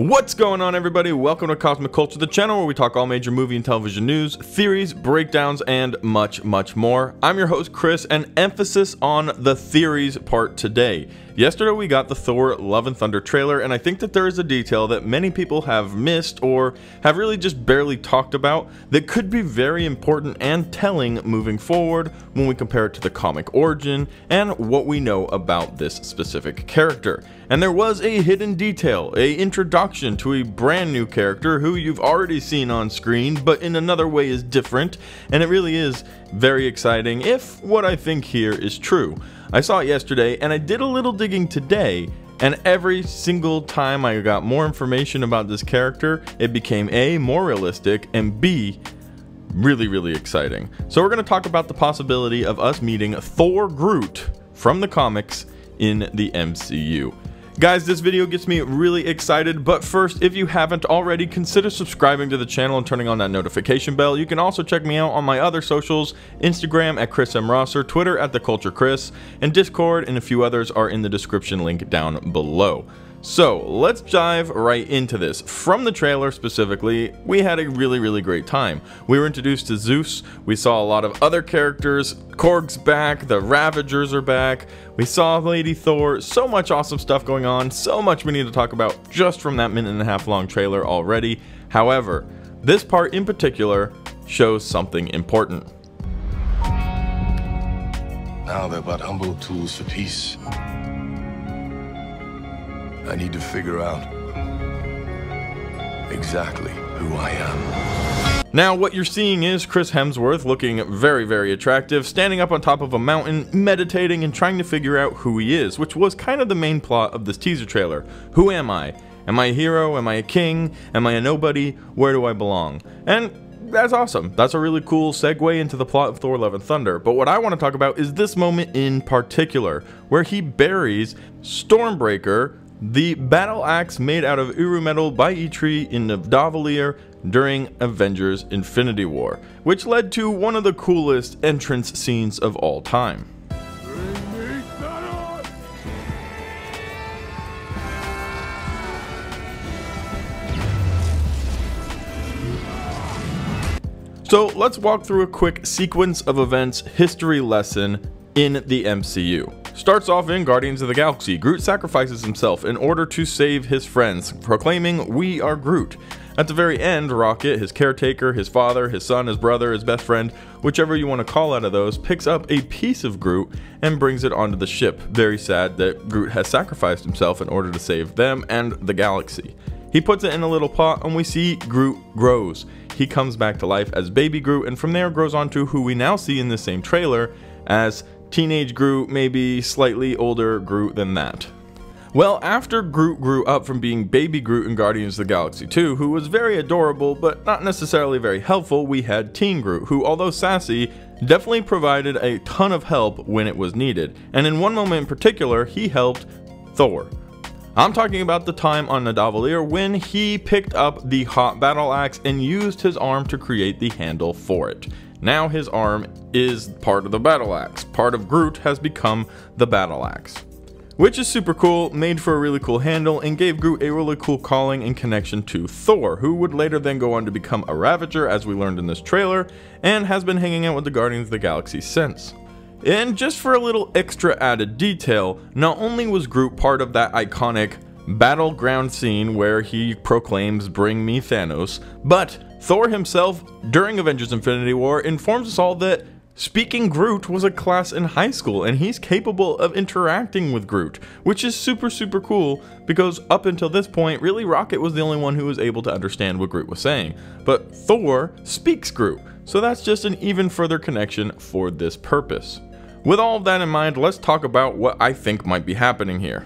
What's going on, everybody? Welcome to Cosmic Culture, the channel where we talk all major movie and television news, theories, breakdowns, and much more. I'm your host Chris, and emphasis on the theories part today. Yesterday we got the Thor Love and Thunder trailer, and I think that there is a detail that many people have missed or have really just barely talked about that could be very important and telling moving forward when we compare it to the comic origin and what we know about this specific character. And there was a hidden detail, an introduction to a brand new character who you've already seen on screen, but in another way is different, and it really is very exciting if what I think here is true. I saw it yesterday and I did a little digging today, and every single time I got more information about this character, it became A, more realistic, and B, really exciting. So we're going to talk about the possibility of us meeting Thor Groot from the comics in the MCU. Guys, this video gets me really excited, but first, if you haven't already, consider subscribing to the channel and turning on that notification bell. You can also check me out on my other socials, Instagram at Chris M. Rosser, Twitter at The Culture Chris, and Discord and a few others are in the description link down below. So let's dive right into this. From the trailer specifically, we had a really great time. We were introduced to Zeus, we saw a lot of other characters, Korg's back, the Ravagers are back, we saw Lady Thor, so much awesome stuff going on, so much we need to talk about just from that 1.5-minute long trailer already. However, this part in particular shows something important. Now they're but humble tools for peace. I need to figure out exactly who I am. Now what you're seeing is Chris Hemsworth looking very attractive, standing up on top of a mountain, meditating and trying to figure out who he is, which was kind of the main plot of this teaser trailer. Who am I? Am I a hero? Am I a king? Am I a nobody? Where do I belong? And that's awesome. That's a really cool segue into the plot of Thor Love and Thunder. But what I want to talk about is this moment in particular, where he buries Stormbreaker, the battle axe made out of Uru Metal by Eitri in Nidavellir during Avengers Infinity War, which led to one of the coolest entrance scenes of all time. So let's walk through a quick sequence of events history lesson in the MCU. Starts off in Guardians of the Galaxy. Groot sacrifices himself in order to save his friends, proclaiming, "We are Groot." At the very end, Rocket, his caretaker, his father, his son, his brother, his best friend, whichever you want to call out of those, picks up a piece of Groot and brings it onto the ship. Very sad that Groot has sacrificed himself in order to save them and the galaxy. He puts it in a little pot and we see Groot grows. He comes back to life as baby Groot, and from there grows on to who we now see in the same trailer as teenage Groot, maybe slightly older Groot than that. Well, after Groot grew up from being baby Groot in Guardians of the Galaxy 2, who was very adorable but not necessarily very helpful, we had Teen Groot, who, although sassy, definitely provided a ton of help when it was needed. And in one moment in particular, he helped Thor. I'm talking about the time on Nidavellir when he picked up the hot battle axe and used his arm to create the handle for it. Now his arm is part of the battle axe. Part of Groot has become the battle axe, which is super cool, made for a really cool handle, and gave Groot a really cool calling and connection to Thor, who would later then go on to become a Ravager, as we learned in this trailer, and has been hanging out with the Guardians of the Galaxy since. And just for a little extra added detail, not only was Groot part of that iconic battleground scene where he proclaims, "Bring me Thanos," but Thor himself, during Avengers Infinity War, informs us all that speaking Groot was a class in high school, and he's capable of interacting with Groot, which is super cool, because up until this point, really Rocket was the only one who was able to understand what Groot was saying, but Thor speaks Groot, so that's just an even further connection for this purpose. With all of that in mind, let's talk about what I think might be happening here.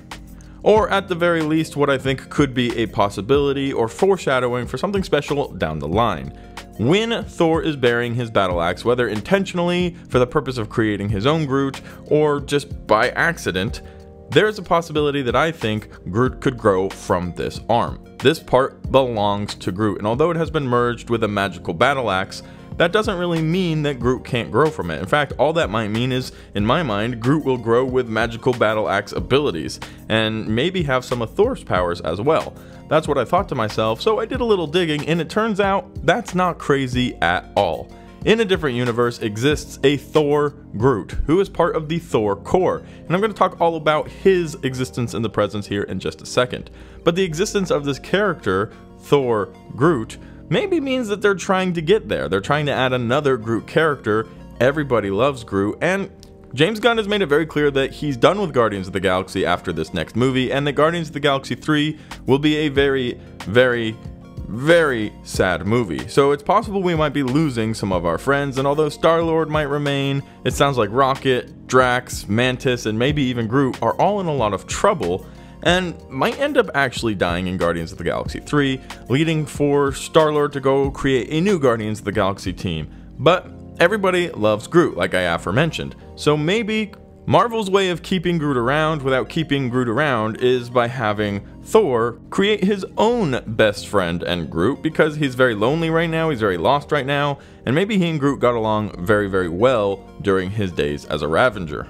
Or at the very least, what I think could be a possibility or foreshadowing for something special down the line. When Thor is burying his battle axe, whether intentionally for the purpose of creating his own Groot or just by accident, there's a possibility that I think Groot could grow from this arm. This part belongs to Groot, and although it has been merged with a magical battle axe, that doesn't really mean that Groot can't grow from it. In fact, all that might mean is, in my mind, Groot will grow with magical battle axe abilities, and maybe have some of Thor's powers as well. That's what I thought to myself, so I did a little digging, and it turns out that's not crazy at all. In a different universe exists a Thor Groot, who is part of the Thor Corps, and I'm going to talk all about his existence and the presence here in just a second. But the existence of this character, Thor Groot, maybe means that they're trying to get there. They're trying to add another Groot character. Everybody loves Groot, and James Gunn has made it very clear that he's done with Guardians of the Galaxy after this next movie, and that Guardians of the Galaxy 3 will be a very, very sad movie, so it's possible we might be losing some of our friends. And although Star-Lord might remain, it sounds like Rocket, Drax, Mantis, and maybe even Groot are all in a lot of trouble and might end up actually dying in Guardians of the Galaxy 3, leading for Star-Lord to go create a new Guardians of the Galaxy team. But everybody loves Groot, like I aforementioned, so maybe Marvel's way of keeping Groot around without keeping Groot around is by having Thor create his own best friend and Groot, because he's very lonely right now, he's very lost right now, and maybe he and Groot got along very, very well during his days as a Ravager.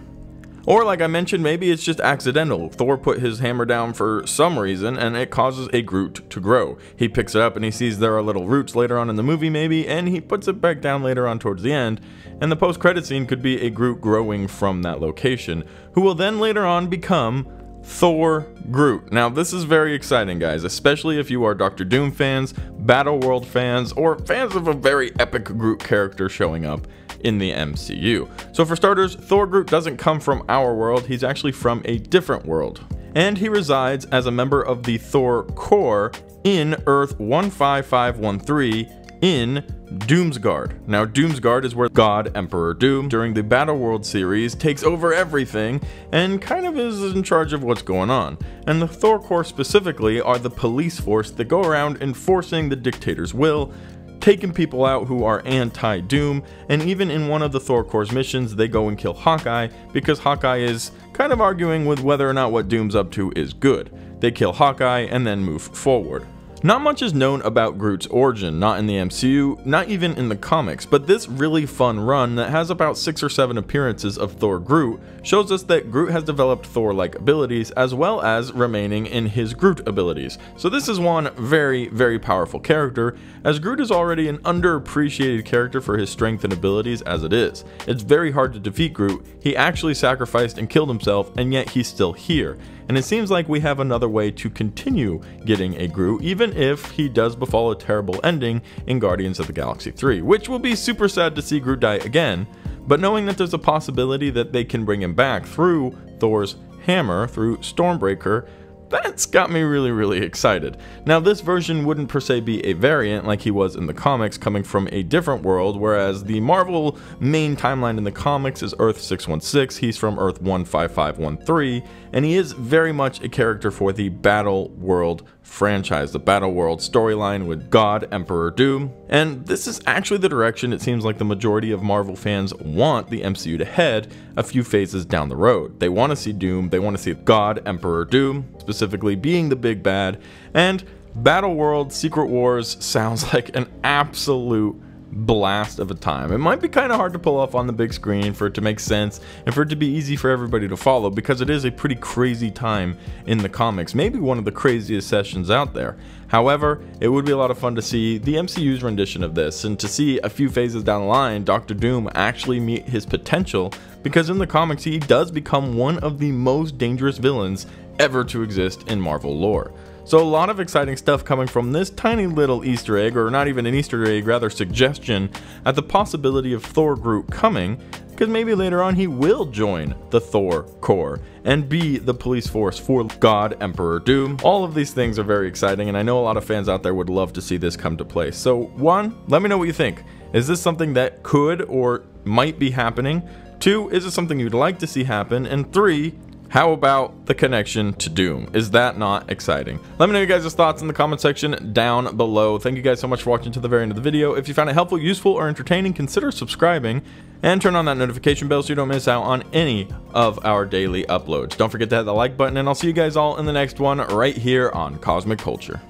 Or like I mentioned, maybe it's just accidental. Thor put his hammer down for some reason and it causes a Groot to grow. He picks it up and he sees there are little roots later on in the movie maybe, and he puts it back down later on towards the end, and the post-credit scene could be a Groot growing from that location, who will then later on become Thor Groot. Now this is very exciting, guys, especially if you are Doctor Doom fans, Battleworld fans, or fans of a very epic Groot character showing up in the MCU. So for starters, Thor Groot doesn't come from our world, he's actually from a different world. And he resides as a member of the Thor Corps in Earth-15513 in Doomsgard. Now Doomsgard is where God Emperor Doom during the Battleworld series takes over everything and kind of is in charge of what's going on. And the Thor Corps specifically are the police force that go around enforcing the dictator's will, taking people out who are anti-Doom, and even in one of the Thor Corps missions they go and kill Hawkeye because Hawkeye is kind of arguing with whether or not what Doom's up to is good. They kill Hawkeye and then move forward. Not much is known about Groot's origin, not in the MCU, not even in the comics, but this really fun run that has about 6 or 7 appearances of Thor Groot shows us that Groot has developed Thor-like abilities as well as remaining in his Groot abilities. So this is one very, very powerful character, as Groot is already an underappreciated character for his strength and abilities as it is. It's very hard to defeat Groot, he actually sacrificed and killed himself, and yet he's still here. And it seems like we have another way to continue getting a Groot, even if he does befall a terrible ending in Guardians of the Galaxy 3, which will be super sad to see Groot die again, but knowing that there's a possibility that they can bring him back through Thor's hammer, through Stormbreaker, that's got me really, really excited. Now this version wouldn't per se be a variant like he was in the comics, coming from a different world, whereas the Marvel main timeline in the comics is Earth-616, he's from Earth-15513, and he is very much a character for the Battleworld franchise, the Battleworld storyline with God Emperor Doom. And this is actually the direction it seems like the majority of Marvel fans want the MCU to head a few phases down the road. They want to see Doom, they want to see God Emperor Doom specifically being the big bad, and Battleworld Secret Wars sounds like an absolute blast of a time. It might be kind of hard to pull off on the big screen for it to make sense and for it to be easy for everybody to follow, because it is a pretty crazy time in the comics, maybe one of the craziest sessions out there. However, it would be a lot of fun to see the MCU's rendition of this, and to see a few phases down the line Doctor Doom actually meet his potential, because in the comics he does become one of the most dangerous villains ever to exist in Marvel lore. So a lot of exciting stuff coming from this tiny little Easter egg, or not even an Easter egg, rather suggestion at the possibility of Thor Groot coming, because maybe later on he will join the Thor Corps and be the police force for God Emperor Doom. All of these things are very exciting, and I know a lot of fans out there would love to see this come to play. So one, let me know what you think. Is this something that could or might be happening? Two, is it something you'd like to see happen? And three, how about the connection to Doom? Is that not exciting? Let me know your guys' thoughts in the comment section down below. Thank you guys so much for watching to the very end of the video. If you found it helpful, useful, or entertaining, consider subscribing and turn on that notification bell so you don't miss out on any of our daily uploads. Don't forget to hit the like button, and I'll see you guys all in the next one right here on Cosmic Culture.